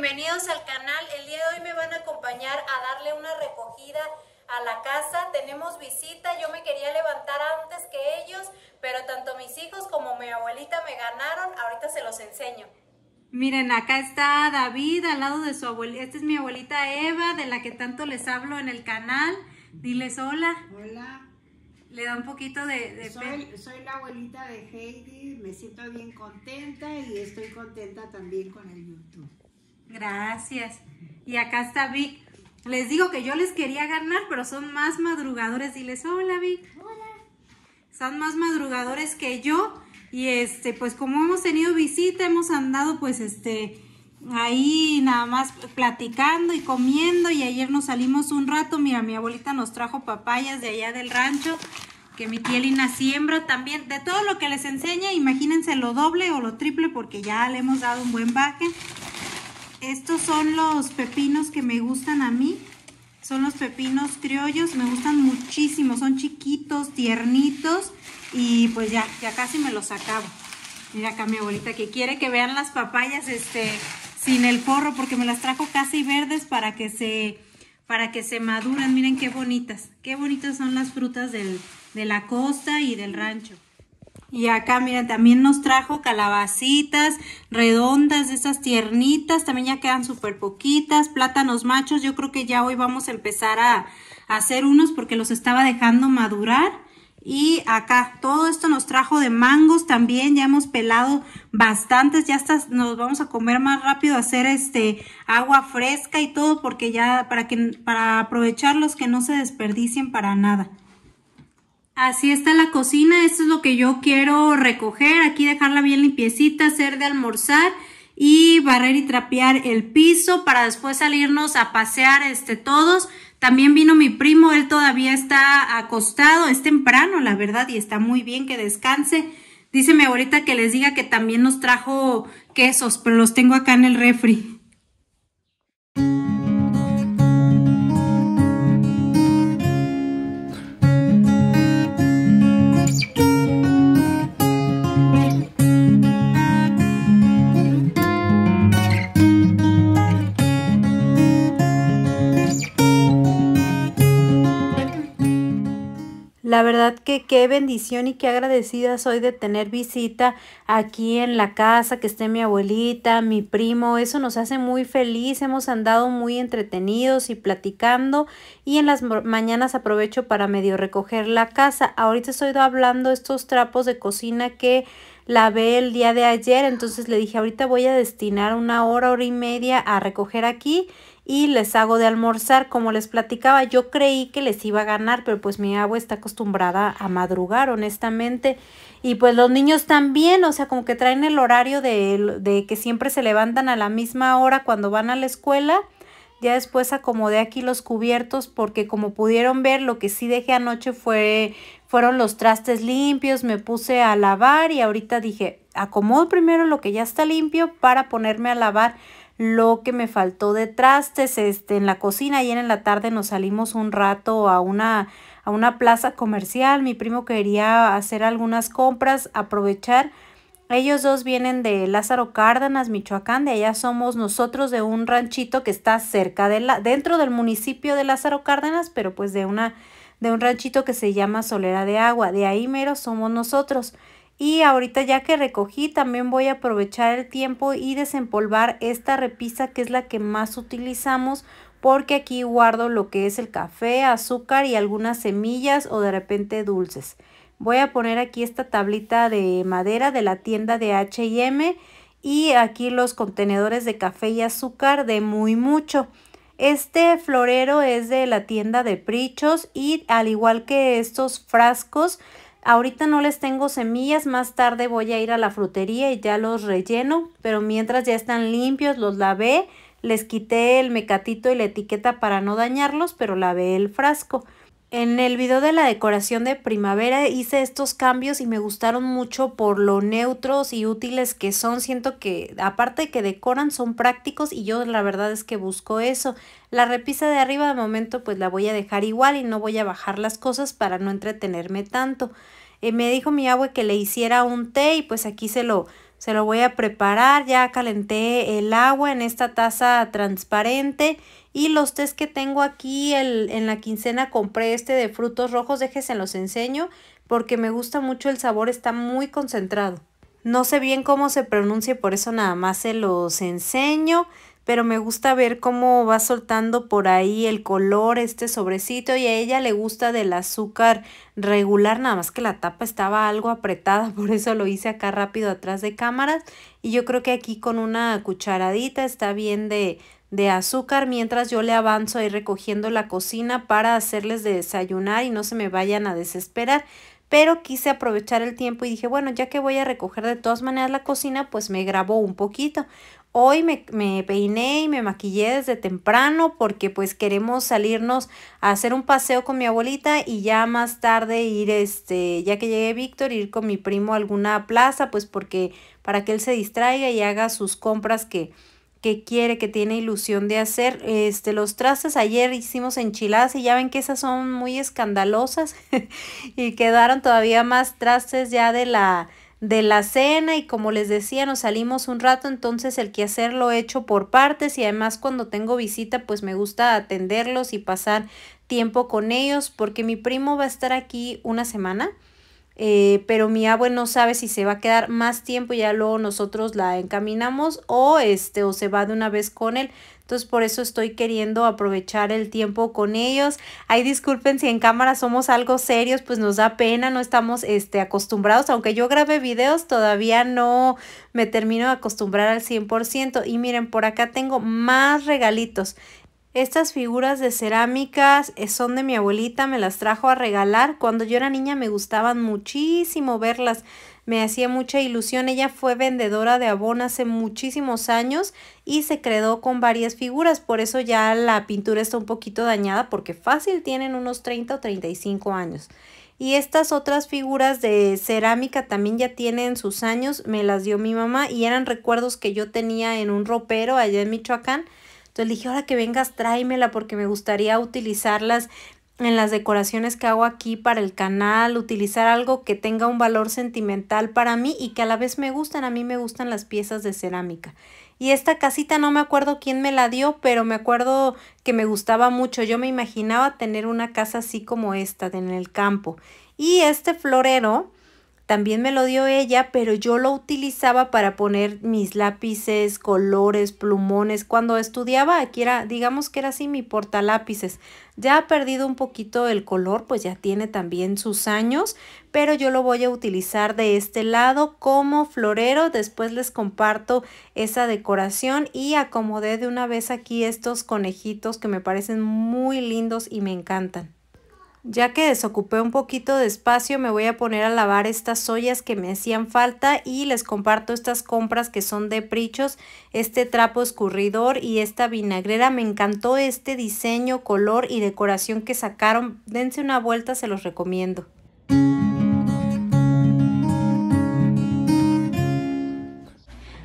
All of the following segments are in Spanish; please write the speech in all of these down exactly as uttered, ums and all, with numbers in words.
bienvenidos al canal. El día de hoy me van a acompañar a darle una recogida a la casa. Tenemos visita, yo me quería levantar antes que ellos, pero tanto mis hijos como mi abuelita me ganaron. Ahorita se los enseño. Miren, acá está David al lado de su abuelita. Esta es mi abuelita Eva, de la que tanto les hablo en el canal. Diles hola. Hola. Le da un poquito de... de soy, soy la abuelita de Heidi, me siento bien contenta y estoy contenta también con el YouTube. Gracias. Y acá está Vic. Les digo que yo les quería ganar, pero son más madrugadores. Diles hola, Vic. Hola. Son más madrugadores que yo. Y este, pues como hemos tenido visita, hemos andado pues este ahí nada más platicando y comiendo, y ayer nos salimos un rato. Mira, mi abuelita nos trajo papayas de allá del rancho, que mi tía Lina siembra también. De todo lo que les enseña, imagínense lo doble o lo triple, porque ya le hemos dado un buen baje. Estos son los pepinos que me gustan a mí, son los pepinos criollos, me gustan muchísimo, son chiquitos, tiernitos. Y pues ya, ya casi me los acabo. Mira acá mi abuelita que quiere que vean las papayas este, sin el forro, porque me las trajo casi verdes para que se, para que se maduran. Miren qué bonitas, qué bonitas son las frutas del, de la costa y del rancho. Y acá, miren, también nos trajo calabacitas redondas, esas tiernitas, también ya quedan súper poquitas. Plátanos machos, yo creo que ya hoy vamos a empezar a, a hacer unos, porque los estaba dejando madurar. Y acá, todo esto nos trajo de mangos también, ya hemos pelado bastantes, ya hasta nos vamos a comer más rápido, hacer este agua fresca y todo, porque ya para que para aprovecharlos, que no se desperdicien para nada. Así está la cocina, esto es lo que yo quiero recoger, aquí dejarla bien limpiecita, hacer de almorzar y barrer y trapear el piso para después salirnos a pasear este todos. También vino mi primo, él todavía está acostado, es temprano la verdad y está muy bien, que descanse. Dice mi abuelita que les diga que también nos trajo quesos, pero los tengo acá en el refri. La verdad que qué bendición y qué agradecida soy de tener visita aquí en la casa, que esté mi abuelita, mi primo, eso nos hace muy feliz, hemos andado muy entretenidos y platicando, y en las mañanas aprovecho para medio recoger la casa. Ahorita estoy hablando de estos trapos de cocina que lavé el día de ayer, entonces le dije ahorita voy a destinar una hora, hora y media a recoger aquí y les hago de almorzar. Como les platicaba, yo creí que les iba a ganar, pero pues mi abue está acostumbrada a madrugar, honestamente, y pues los niños también, o sea, como que traen el horario de, de que siempre se levantan a la misma hora cuando van a la escuela. Ya después acomodé aquí los cubiertos, porque como pudieron ver, lo que sí dejé anoche fue fueron los trastes limpios, me puse a lavar, y ahorita dije, acomodo primero lo que ya está limpio para ponerme a lavar lo que me faltó de trastes este, en la cocina. Ayer en la tarde nos salimos un rato a una, a una plaza comercial. Mi primo quería hacer algunas compras, aprovechar. Ellos dos vienen de Lázaro Cárdenas, Michoacán. De allá somos nosotros, de un ranchito que está cerca de la, dentro del municipio de Lázaro Cárdenas, pero pues de, una, de un ranchito que se llama Solera de Agua. De ahí mero somos nosotros. Y ahorita ya que recogí, también voy a aprovechar el tiempo y desempolvar esta repisa, que es la que más utilizamos, porque aquí guardo lo que es el café, azúcar y algunas semillas o de repente dulces. Voy a poner aquí esta tablita de madera de la tienda de H y M y aquí los contenedores de café y azúcar de muy mucho. Este florero es de la tienda de Prichos, y al igual que estos frascos, ahorita no les tengo semillas, más tarde voy a ir a la frutería y ya los relleno, pero mientras ya están limpios, los lavé, les quité el mecatito y la etiqueta para no dañarlos, pero lavé el frasco. En el video de la decoración de primavera hice estos cambios y me gustaron mucho por lo neutros y útiles que son. Siento que aparte de que decoran, son prácticos, y yo la verdad es que busco eso. La repisa de arriba de momento pues la voy a dejar igual y no voy a bajar las cosas para no entretenerme tanto. Eh, me dijo mi abue que le hiciera un té, y pues aquí se lo, Se lo voy a preparar. Ya calenté el agua en esta taza transparente. Y los tés que tengo aquí, el, en la quincena compré este de frutos rojos. Déjense los enseño porque me gusta mucho el sabor. Está muy concentrado. No sé bien cómo se pronuncia, por eso nada más se los enseño. Pero me gusta ver cómo va soltando por ahí el color este sobrecito. Y a ella le gusta del azúcar regular, nada más que la tapa estaba algo apretada. Por eso lo hice acá rápido atrás de cámaras. Y yo creo que aquí con una cucharadita está bien de... de azúcar, mientras yo le avanzo ahí recogiendo la cocina para hacerles de desayunar y no se me vayan a desesperar. Pero quise aprovechar el tiempo y dije, bueno, ya que voy a recoger de todas maneras la cocina, pues me grabo un poquito. Hoy me, me peiné y me maquillé desde temprano porque pues queremos salirnos a hacer un paseo con mi abuelita y ya más tarde ir, este, ya que llegue Víctor, ir con mi primo a alguna plaza, pues porque para que él se distraiga y haga sus compras que... que quiere, que tiene ilusión de hacer. Este, los trastes ayer hicimos enchiladas y ya ven que esas son muy escandalosas y quedaron todavía más trastes ya de la, de la cena, y como les decía, nos salimos un rato, entonces el quehacer lo he hecho por partes, y además cuando tengo visita pues me gusta atenderlos y pasar tiempo con ellos, porque mi primo va a estar aquí una semana. Eh, pero mi abuela no sabe si se va a quedar más tiempo, ya luego nosotros la encaminamos o, este, o se va de una vez con él. Entonces por eso estoy queriendo aprovechar el tiempo con ellos. Ay, disculpen si en cámara somos algo serios, pues nos da pena, no estamos este, acostumbrados. Aunque yo grabé videos, todavía no me termino de acostumbrar al cien por ciento. Y miren, por acá tengo más regalitos. Estas figuras de cerámicas son de mi abuelita, me las trajo a regalar. Cuando yo era niña me gustaban muchísimo verlas, me hacía mucha ilusión. Ella fue vendedora de Avon hace muchísimos años y se quedó con varias figuras, por eso ya la pintura está un poquito dañada, porque fácil tienen unos treinta o treinta y cinco años. Y estas otras figuras de cerámica también ya tienen sus años, me las dio mi mamá y eran recuerdos que yo tenía en un ropero allá en Michoacán. Entonces le dije, ahora que vengas tráemela porque me gustaría utilizarlas en las decoraciones que hago aquí para el canal, utilizar algo que tenga un valor sentimental para mí y que a la vez me gustan. A mí me gustan las piezas de cerámica. Y esta casita no me acuerdo quién me la dio, pero me acuerdo que me gustaba mucho. Yo me imaginaba tener una casa así como esta en el campo. Y este florero también me lo dio ella, pero yo lo utilizaba para poner mis lápices, colores, plumones. Cuando estudiaba aquí era, digamos que era así mi portalápices. Ya ha perdido un poquito el color, pues ya tiene también sus años, pero yo lo voy a utilizar de este lado como florero. Después les comparto esa decoración y acomodé de una vez aquí estos conejitos que me parecen muy lindos y me encantan. Ya que desocupé un poquito de espacio, me voy a poner a lavar estas ollas que me hacían falta y les comparto estas compras que son de Prichos. Este trapo escurridor y esta vinagrera. Me encantó este diseño, color y decoración que sacaron. Dense una vuelta, se los recomiendo.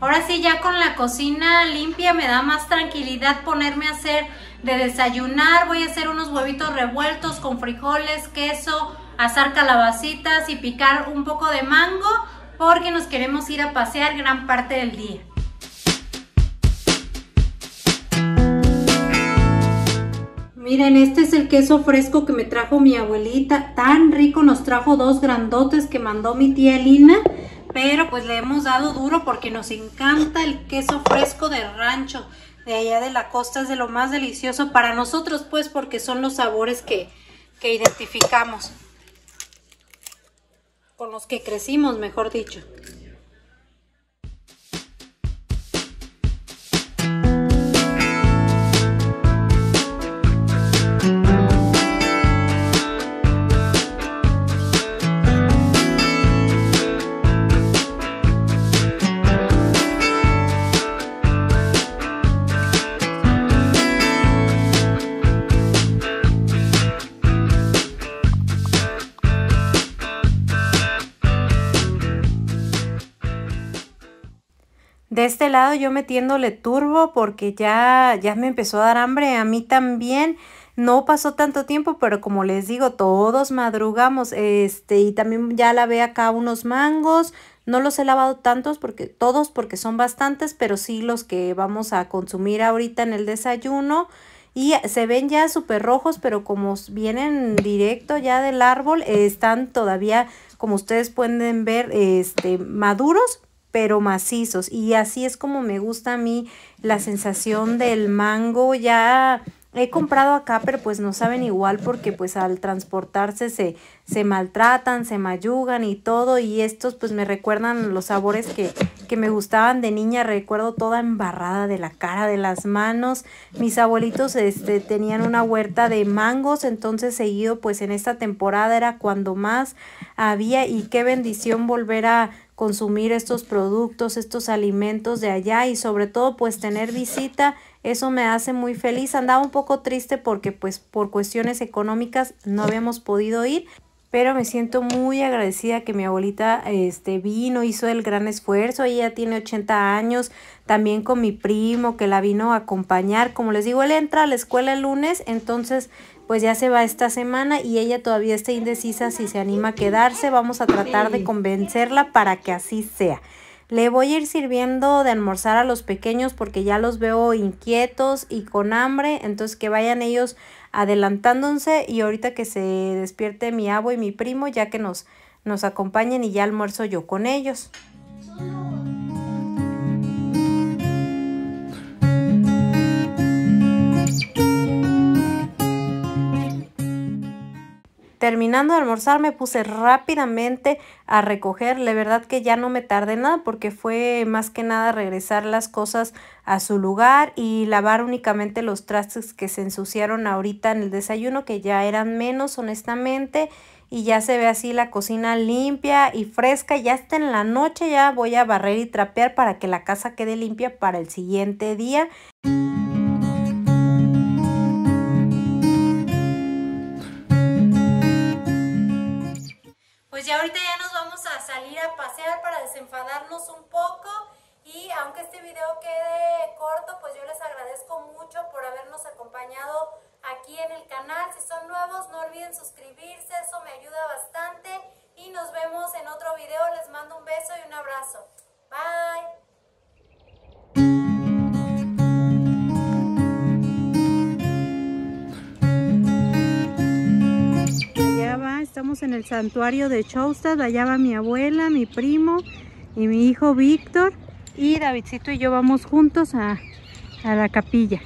Ahora sí, ya con la cocina limpia me da más tranquilidad ponerme a hacer de desayunar. Voy a hacer unos huevitos revueltos con frijoles, queso, asar calabacitas y picar un poco de mango porque nos queremos ir a pasear gran parte del día. Miren, este es el queso fresco que me trajo mi abuelita. Tan rico, nos trajo dos grandotes que mandó mi tía Lina. Pero pues le hemos dado duro porque nos encanta el queso fresco de rancho. De allá de la costa es de lo más delicioso para nosotros, pues porque son los sabores que, que identificamos. Con los que crecimos, mejor dicho. De este lado yo metiéndole turbo porque ya, ya me empezó a dar hambre, a mí también. No pasó tanto tiempo, pero como les digo, todos madrugamos. Este, y también ya lavé acá unos mangos. No los he lavado tantos porque todos porque son bastantes, pero sí los que vamos a consumir ahorita en el desayuno. Y se ven ya súper rojos, pero como vienen directo ya del árbol, eh, están todavía, como ustedes pueden ver, este, maduros, pero macizos. Y así es como me gusta a mí la sensación del mango. Ya he comprado acá, pero pues no saben igual porque pues al transportarse se, se maltratan, se mayugan y todo. Y estos pues me recuerdan los sabores que, que me gustaban de niña. Recuerdo toda embarrada de la cara, de las manos. Mis abuelitos este, tenían una huerta de mangos, entonces seguido pues en esta temporada era cuando más había. Y qué bendición volver a consumir estos productos, estos alimentos de allá, y sobre todo pues tener visita. Eso me hace muy feliz. Andaba un poco triste porque pues por cuestiones económicas no habíamos podido ir, pero me siento muy agradecida que mi abuelita este, vino, hizo el gran esfuerzo. Ella tiene ochenta años, también con mi primo que la vino a acompañar. Como les digo, él entra a la escuela el lunes, entonces pues ya se va esta semana y ella todavía está indecisa si se anima a quedarse. Vamos a tratar de convencerla para que así sea. Le voy a ir sirviendo de almorzar a los pequeños porque ya los veo inquietos y con hambre. Entonces que vayan ellos adelantándose, y ahorita que se despierte mi abo y mi primo, ya que nos, nos acompañen, y ya almuerzo yo con ellos. Terminando de almorzar me puse rápidamente a recoger. La verdad que ya no me tardé nada porque fue más que nada regresar las cosas a su lugar y lavar únicamente los trastes que se ensuciaron ahorita en el desayuno, que ya eran menos honestamente, y ya se ve así la cocina limpia y fresca. Ya hasta en la noche ya voy a barrer y trapear para que la casa quede limpia para el siguiente día. Pues ya ahorita ya nos vamos a salir a pasear para desenfadarnos un poco, y aunque este video quede corto, pues yo les agradezco mucho por habernos acompañado aquí en el canal. Si son nuevos, no olviden suscribirse, eso me ayuda bastante, y nos vemos en otro video. Les mando un beso y un abrazo. Bye. Estamos en el santuario de Chousta. Allá va mi abuela, mi primo y mi hijo Víctor, y Davidcito y yo vamos juntos a, a la capilla.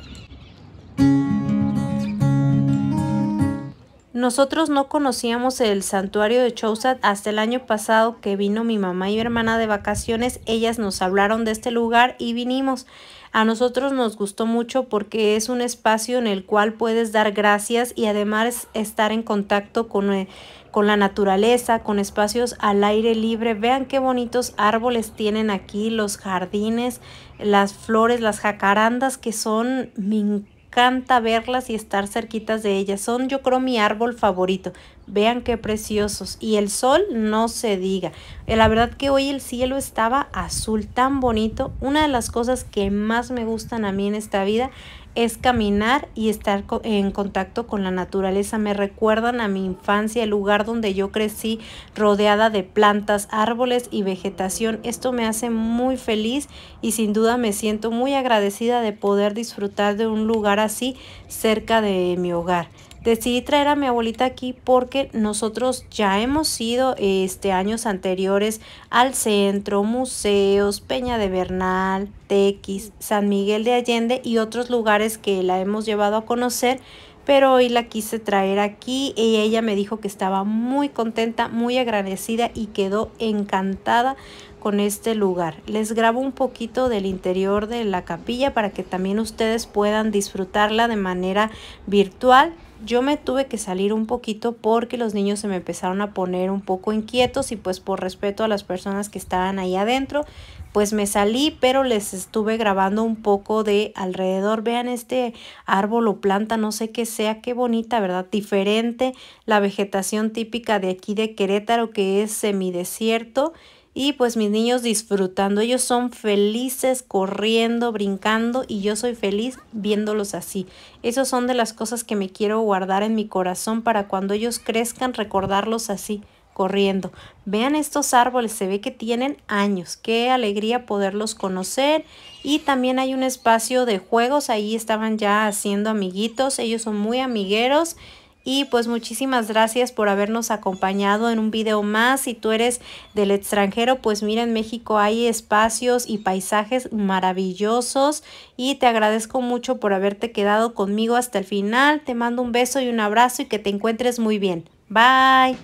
Nosotros no conocíamos el santuario de Chousta hasta el año pasado que vino mi mamá y mi hermana de vacaciones. Ellas nos hablaron de este lugar y vinimos. A nosotros nos gustó mucho porque es un espacio en el cual puedes dar gracias y además estar en contacto con, con la naturaleza, con espacios al aire libre. Vean qué bonitos árboles tienen aquí, los jardines, las flores, las jacarandas, que son, me encanta verlas y estar cerquitas de ellas. Son, yo creo, mi árbol favorito. Vean qué preciosos. Y el sol no se diga. La verdad que hoy el cielo estaba azul, tan bonito. Una de las cosas que más me gustan a mí en esta vida es caminar y estar en contacto con la naturaleza. Me recuerdan a mi infancia, el lugar donde yo crecí, rodeada de plantas, árboles y vegetación. Esto me hace muy feliz y sin duda me siento muy agradecida de poder disfrutar de un lugar así cerca de mi hogar. Decidí traer a mi abuelita aquí porque nosotros ya hemos ido este, años anteriores al centro, museos, Peña de Bernal, Tequis, San Miguel de Allende y otros lugares que la hemos llevado a conocer. Pero hoy la quise traer aquí y ella me dijo que estaba muy contenta, muy agradecida y quedó encantada con este lugar. Les grabo un poquito del interior de la capilla para que también ustedes puedan disfrutarla de manera virtual. Yo me tuve que salir un poquito porque los niños se me empezaron a poner un poco inquietos y pues por respeto a las personas que estaban ahí adentro, pues me salí, pero les estuve grabando un poco de alrededor. Vean este árbol o planta, no sé qué sea, qué bonita, ¿verdad? Diferente, la vegetación típica de aquí de Querétaro, que es semidesierto. Y pues mis niños disfrutando, ellos son felices corriendo, brincando, y yo soy feliz viéndolos así. Esas son de las cosas que me quiero guardar en mi corazón para cuando ellos crezcan, recordarlos así, corriendo. Vean estos árboles, se ve que tienen años. Qué alegría poderlos conocer. Y también hay un espacio de juegos, ahí estaban ya haciendo amiguitos, ellos son muy amigueros. Y pues muchísimas gracias por habernos acompañado en un video más. Si tú eres del extranjero, pues mira, en México hay espacios y paisajes maravillosos. Y te agradezco mucho por haberte quedado conmigo hasta el final. Te mando un beso y un abrazo y que te encuentres muy bien. Bye.